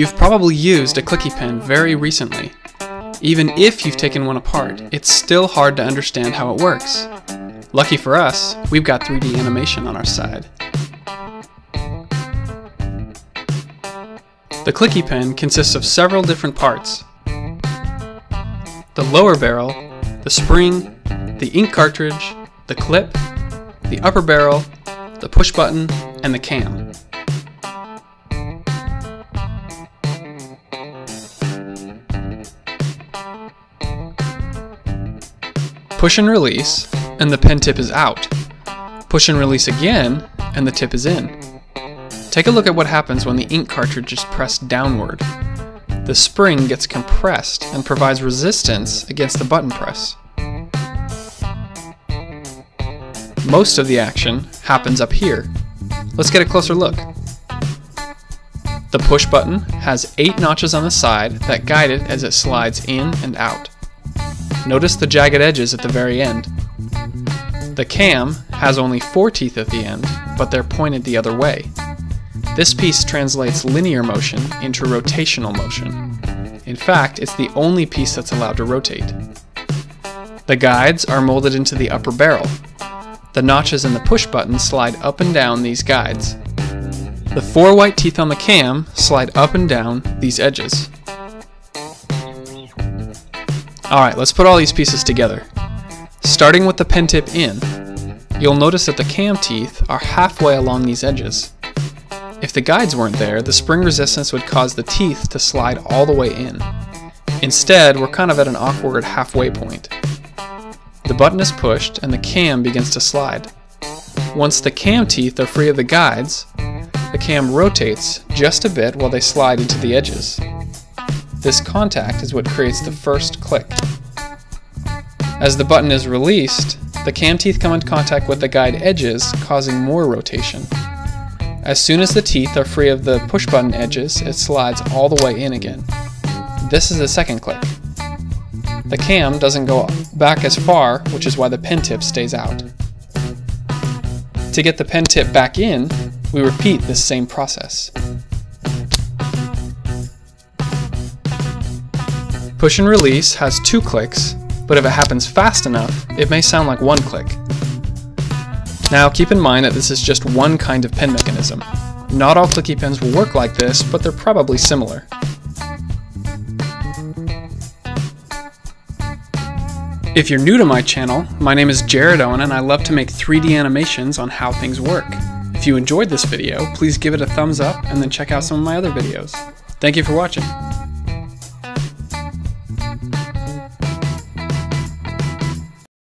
You've probably used a clicky pen very recently. Even if you've taken one apart, it's still hard to understand how it works. Lucky for us, we've got 3D animation on our side. The clicky pen consists of several different parts. The lower barrel, the spring, the ink cartridge, the clip, the upper barrel, the push button, and the cam. Push and release, and the pen tip is out. Push and release again, and the tip is in. Take a look at what happens when the ink cartridge is pressed downward. The spring gets compressed and provides resistance against the button press. Most of the action happens up here. Let's get a closer look. The push button has 8 notches on the side that guide it as it slides in and out. Notice the jagged edges at the very end. The cam has only 4 teeth at the end, but they're pointed the other way. This piece translates linear motion into rotational motion. In fact, it's the only piece that's allowed to rotate. The guides are molded into the upper barrel. The notches in the push button slide up and down these guides. The 4 white teeth on the cam slide up and down these edges. Alright, let's put all these pieces together. Starting with the pen tip in, you'll notice that the cam teeth are halfway along these edges. If the guides weren't there, the spring resistance would cause the teeth to slide all the way in. Instead, we're kind of at an awkward halfway point. The button is pushed and the cam begins to slide. Once the cam teeth are free of the guides, the cam rotates just a bit while they slide into the edges. This contact is what creates the first click. As the button is released, the cam teeth come into contact with the guide edges, causing more rotation. As soon as the teeth are free of the push button edges, it slides all the way in again. This is the second click. The cam doesn't go back as far, which is why the pen tip stays out. To get the pen tip back in, we repeat this same process. Push and release has 2 clicks, but if it happens fast enough, it may sound like 1 click. Now keep in mind that this is just one kind of pen mechanism. Not all clicky pens will work like this, but they're probably similar. If you're new to my channel, my name is Jared Owen and I love to make 3D animations on how things work. If you enjoyed this video, please give it a thumbs up and then check out some of my other videos. Thank you for watching.